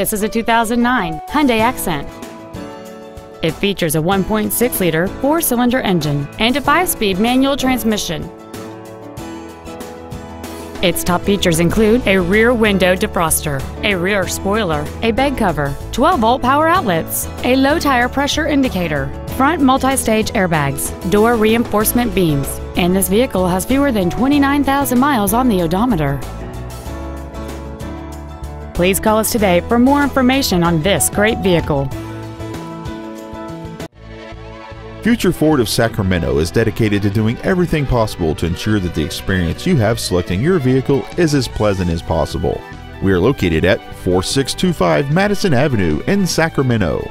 This is a 2009 Hyundai Accent. It features a 1.6-liter four-cylinder engine and a 5-speed manual transmission. Its top features include a rear window defroster, a rear spoiler, a bed cover, 12-volt power outlets, a low tire pressure indicator, front multi-stage airbags, door reinforcement beams, and this vehicle has fewer than 29,000 miles on the odometer. Please call us today for more information on this great vehicle. Future Ford of Sacramento is dedicated to doing everything possible to ensure that the experience you have selecting your vehicle is as pleasant as possible. We are located at 4625 Madison Avenue in Sacramento.